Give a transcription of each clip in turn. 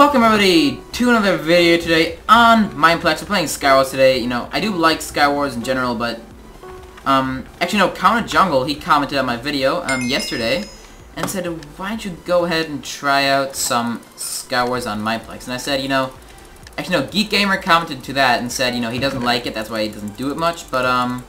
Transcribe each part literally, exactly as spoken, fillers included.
Welcome everybody to another video today on Mineplex. We're playing Skywars today. You know, I do like Skywars in general, but um, actually no, Counter Jungle, he commented on my video um, yesterday and said, why don't you go ahead and try out some Skywars on Mineplex? And I said, you know, actually no, GeekGamer commented to that and said, you know, he doesn't like it, that's why he doesn't do it much, but um,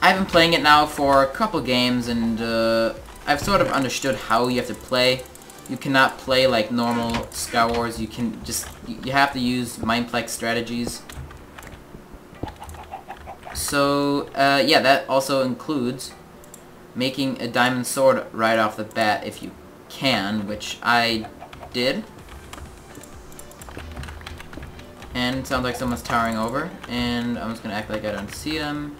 I've been playing it now for a couple games and uh, I've sort of understood how you have to play. You cannot play like normal Skywars. You can just, you have to use Mineplex strategies. So, uh, yeah, that also includes making a diamond sword right off the bat if you can, which I did. And it sounds like someone's towering over, and I'm just gonna act like I don't see them.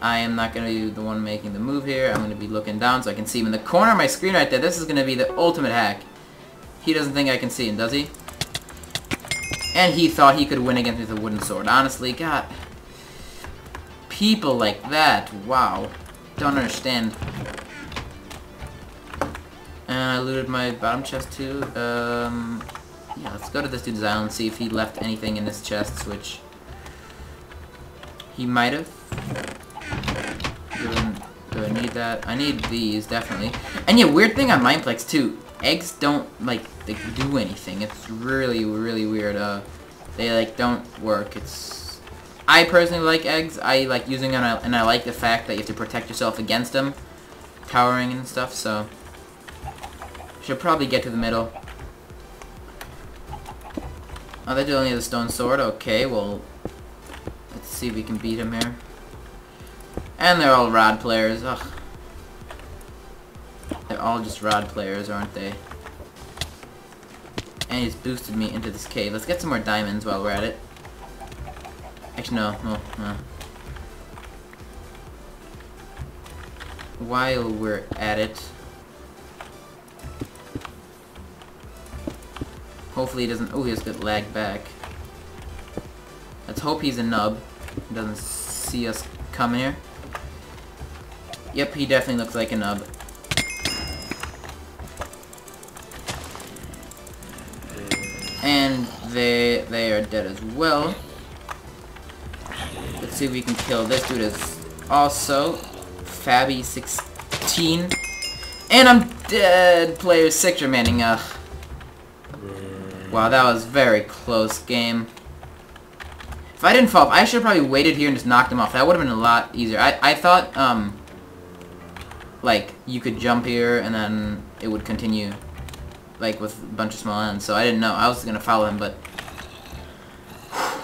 I am not going to be the one making the move here. I'm going to be looking down so I can see him in the corner of my screen right there. This is going to be the ultimate hack. He doesn't think I can see him, does he? And he thought he could win against me with a wooden sword. Honestly, God. People like that. Wow. Don't understand. And I looted my bottom chest too. Um, yeah, let's go to this dude's island and see if he left anything in his chests, which he might have. Do I need that? I need these, definitely. And yeah, weird thing on Mineplex, too. Eggs don't, like, they do anything. It's really, really weird. Uh, they, like, don't work. It's... I personally like eggs. I like using them, and I like the fact that you have to protect yourself against them. Towering and stuff, so... Should probably get to the middle. Oh, they do only have a stone sword. Okay, well... Let's see if we can beat him here. And they're all rod players, ugh. They're all just rod players, aren't they? And he's boosted me into this cave. Let's get some more diamonds while we're at it. Actually, no, no, no. While we're at it... Hopefully he doesn't... Oh, he has to lag back. Let's hope he's a nub. He doesn't see us coming here. Yep, he definitely looks like a nub. And they they are dead as well. Let's see if we can kill this dude as also. Fabby sixteen. And I'm dead! Player six remaining. Ugh. Wow, that was very close game. If I didn't fall off, I should have probably waited here and just knocked him off. That would have been a lot easier. I, I thought, um... like, you could jump here, and then it would continue, like, with a bunch of small ends, so I didn't know. I was gonna follow him, but...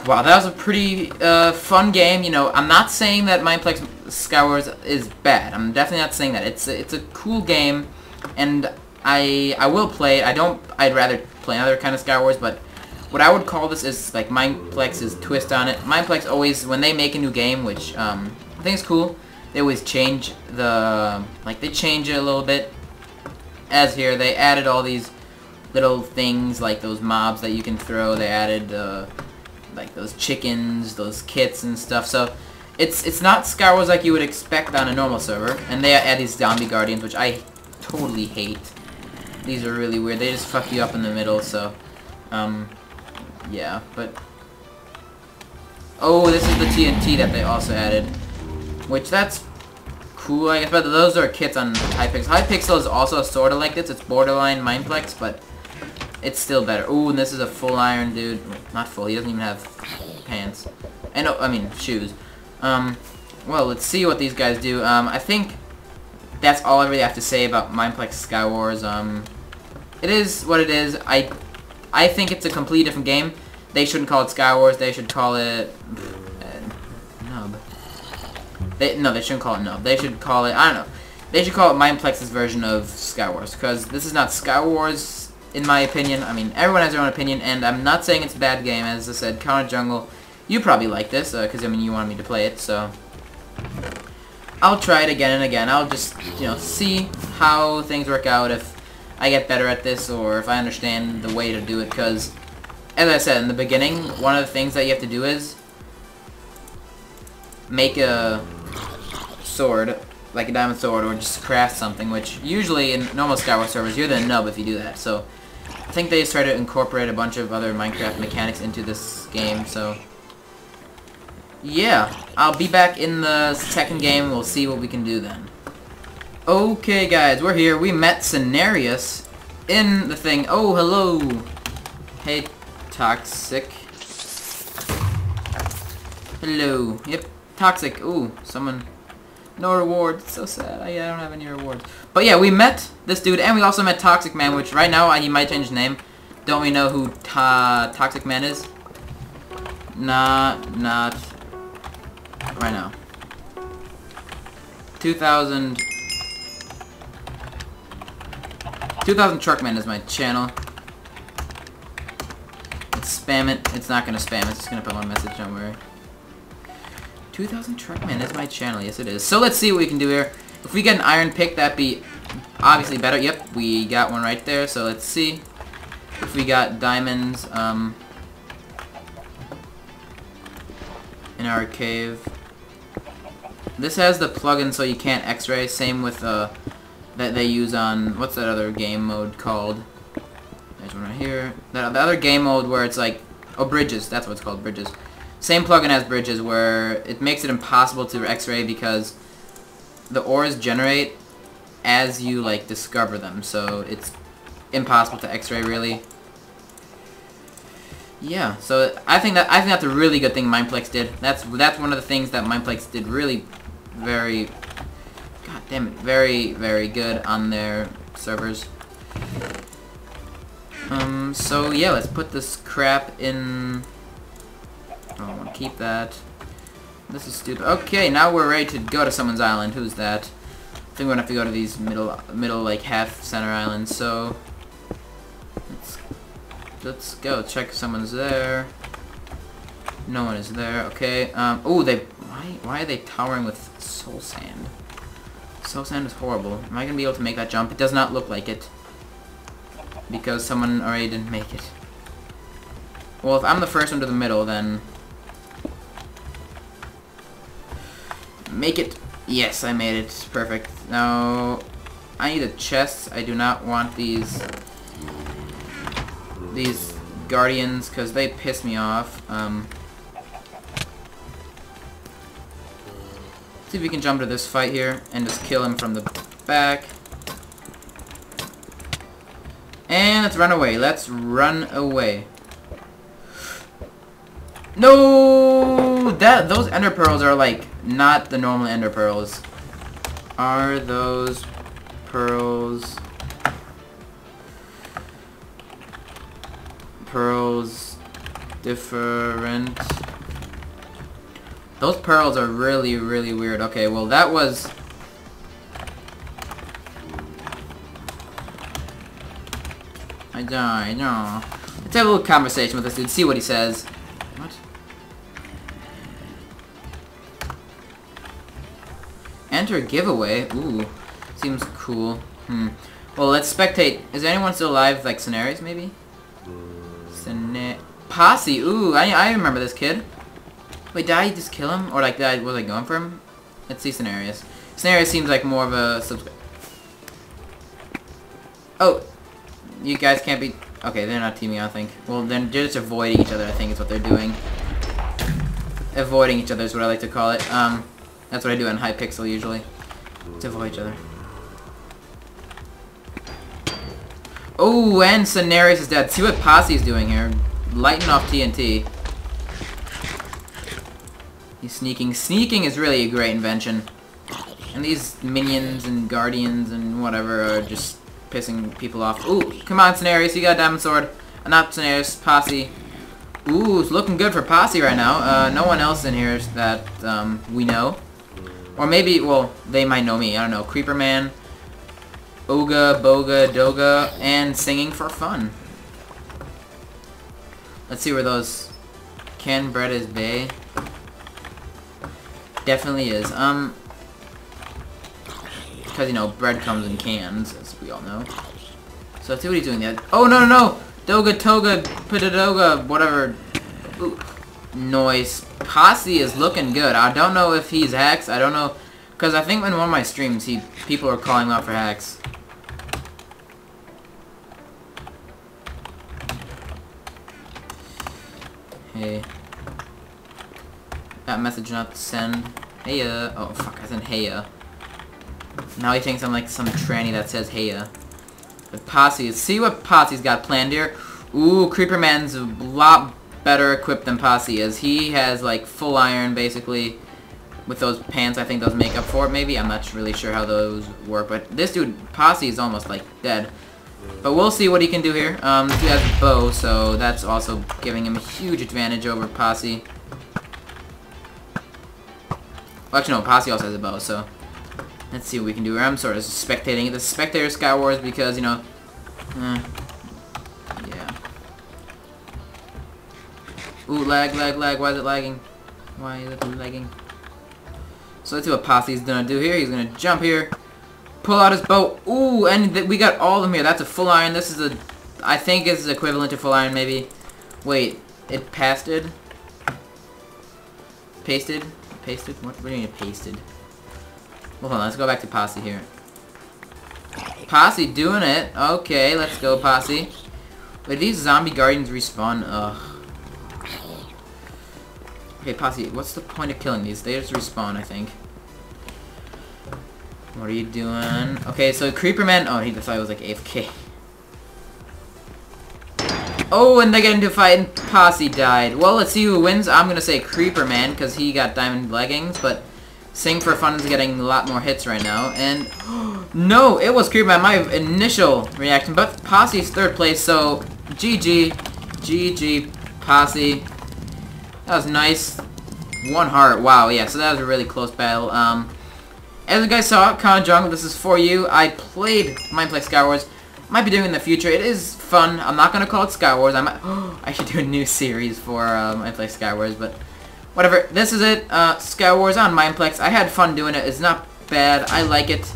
Wow, that was a pretty, uh, fun game. You know, I'm not saying that Mineplex Skywars is bad. I'm definitely not saying that. It's a, it's a cool game, and I I will play it. I don't... I'd rather play another kind of Skywars, but what I would call this is, like, Mineplex's twist on it. Mineplex always, when they make a new game, which, um, I think is cool, they always change the, like, they change it a little bit. As here, they added all these little things, like those mobs that you can throw. They added, uh, like, those chickens, those kits and stuff. So, it's it's not Skywars like you would expect on a normal server. And they add these zombie guardians, which I totally hate. These are really weird. They just fuck you up in the middle, so, um, yeah, but... Oh, this is the T N T that they also added. Which, that's cool, I guess, but those are kits on Hypixel. Hypixel is also sort of like this. It's borderline Mineplex, but it's still better. Ooh, and this is a full iron dude. Not full, he doesn't even have pants. And, oh, I mean, shoes. Um, well, let's see what these guys do. Um, I think that's all I really have to say about Mineplex Skywars. Um, it is what it is. I, I think it's a completely different game. They shouldn't call it Skywars, they should call it... They, no, they shouldn't call it nub. They should call it, I don't know. They should call it Mineplex's version of Skywars, because this is not Skywars, in my opinion. I mean, everyone has their own opinion, and I'm not saying it's a bad game. As I said, Counter Jungle, you probably like this, because, uh, I mean, you wanted me to play it, so... I'll try it again and again. I'll just, you know, see how things work out, if I get better at this, or if I understand the way to do it, because, as I said in the beginning, one of the things that you have to do is... make a... sword, like a diamond sword, or just craft something, which usually in normal Skywars servers, you're the nub if you do that, so I think they try to incorporate a bunch of other Minecraft mechanics into this game, so... yeah, I'll be back in the second game. We'll see what we can do then. Okay, guys, we're here. We met Cenarius in the thing. Oh, hello. Hey, Toxic. Hello. Yep, Toxic. Ooh, someone... no rewards. So sad. I, I don't have any rewards. But yeah, we met this dude, and we also met Toxic Man, which right now, he might change his name. Don't we know who ta Toxic Man is? Nah, not... right now. two thousand... two thousand truckman is my channel. Let's spam it. It's not gonna spam. It's just gonna put one message. Don't worry. two thousand truckman is my channel. Yes, it is. So let's see what we can do here. If we get an iron pick, that'd be obviously better. Yep, we got one right there. So let's see if we got diamonds um, in our cave. This has the plugin, so you can't X-ray. Same with uh. that they use on, what's that other game mode called? There's one right here. That, the other game mode where it's like, oh, Bridges, that's what it's called, Bridges. Same plugin as Bridges, where it makes it impossible to X-ray because the ores generate as you, like, discover them, so it's impossible to X-ray, really. Yeah, so I think that I think that's a really good thing Mineplex did. That's, that's one of the things that Mineplex did really very... god damn it, very, very good on their servers. Um, so yeah, let's put this crap in... oh, I want to keep that. This is stupid. Okay, now we're ready to go to someone's island. Who's that? I think we're gonna have to go to these middle, middle like, half-center islands, so... let's, let's go. Check if someone's there. No one is there. Okay, um, oh, they... Why, why are they towering with soul sand? Soul sand is horrible. Am I gonna be able to make that jump? It does not look like it. Because someone already didn't make it. Well, if I'm the first one to the middle, then... make it. Yes, I made it. Perfect. Now, I need a chest. I do not want these... these guardians, because they piss me off. Um... See if we can jump to this fight here and just kill him from the back. And let's run away. Let's run away. No, that those ender pearls are like not the normal ender pearls. Are those pearls pearls different? Those pearls are really, really weird. Okay, well that was... I die, no. Let's have a little conversation with this dude, see what he says. What? Enter giveaway? Ooh, seems cool. Hmm. Well, let's spectate. Is anyone still alive, like Cenarius, maybe? Cena... Posse, ooh, I, I remember this kid. Wait, did I just kill him? Or, like, did I, was I going for him? Let's see Cenarius. Cenarius seems like more of a subscriber. Oh! You guys can't be... okay, they're not teaming, I think. Well, then they're just avoiding each other, I think, is what they're doing. Avoiding each other is what I like to call it. Um, that's what I do on Hypixel, usually. To avoid each other. Oh, and Cenarius is dead. See what Posse's doing here. Lighten off T N T. Sneaking. Sneaking is really a great invention. And these minions and guardians and whatever are just pissing people off. Ooh, come on, Cenarius, you got a diamond sword. Enough, Cenarius, Posse. Ooh, it's looking good for Posse right now. Uh, no one else in here that um, we know. Or maybe, well, they might know me. I don't know. Creeper Man, Oga, Boga, Doga, and Singing for Fun. Let's see where those... Can Bread is Bay... definitely is. Um, because, you know, bread comes in cans, as we all know. So let's see what he's doing there. Oh, no, no, no! Doga, Toga, Pitadoga, whatever. Ooh. Noise. Posse is looking good. I don't know if he's hacks. I don't know. Because I think in one of my streams, he people are calling out for hacks. Hey. That message not to send. Heya. Oh fuck, I sent heya. Now he thinks I'm like some tranny that says heya. But Posse, see what Posse's got planned here. Ooh, Creeper Man's a lot better equipped than Posse is. He has like full iron basically. With those pants, I think those make up for it maybe. I'm not really sure how those work, but this dude, Posse, is almost like dead. But we'll see what he can do here. Um, he has a bow, so that's also giving him a huge advantage over Posse. Well, actually, no, Posse also has a bow, so let's see what we can do here. I'm sort of spectating. The spectator Skywars because, you know, eh. Yeah. Ooh, lag, lag, lag. Why is it lagging? Why is it lagging? So let's see what Posse's gonna do here. He's gonna jump here, pull out his bow. Ooh, and th we got all of them here. That's a full iron. This is a, I think this is equivalent to full iron maybe. Wait, it pasted? Pasted? Pasted? What, what do you mean pasted? Well, hold on, let's go back to Posse here. Posse doing it. Okay, let's go Posse. Wait, these zombie guardians respawn? Ugh. Okay, Posse, what's the point of killing these? They just respawn, I think. What are you doing? Okay, so Creeper Man... Oh, he thought he was like A F K. Oh, and they get into a fight and Posse died. Well, let's see who wins. I'm going to say Creeper Man because he got diamond leggings, but Sing for Fun is getting a lot more hits right now. And... no, it was Creeper Man, my initial reaction, but Posse's third place, so G G. G G, Posse. That was nice. One heart. Wow, yeah, so that was a really close battle. Um, as you guys saw, Counter Jungle, this is for you. I played Mineplex Skywars. Might be doing it in the future. It is fun. I'm not going to call it Skywars. I might... Oh, I should do a new series for uh, Mineplex Skywars, but whatever. This is it. Uh, Skywars on Mineplex. I had fun doing it. It's not bad. I like it.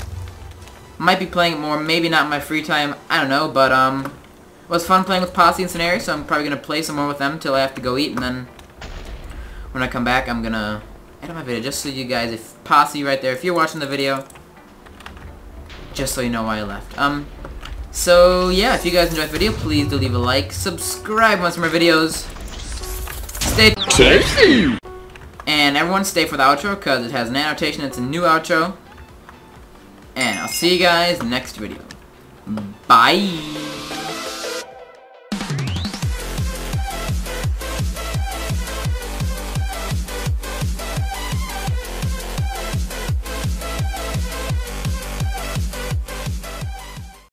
Might be playing it more. Maybe not in my free time. I don't know, but um, it was fun playing with Posse and Cenarius, so I'm probably going to play some more with them until I have to go eat, and then... when I come back, I'm gonna edit my video just so you guys, if Posse right there, if you're watching the video, just so you know why I left. Um, so yeah, if you guys enjoyed the video, please do leave a like, subscribe once more videos, stay tasty, and everyone stay for the outro because it has an annotation. It's a new outro, and I'll see you guys next video. Bye.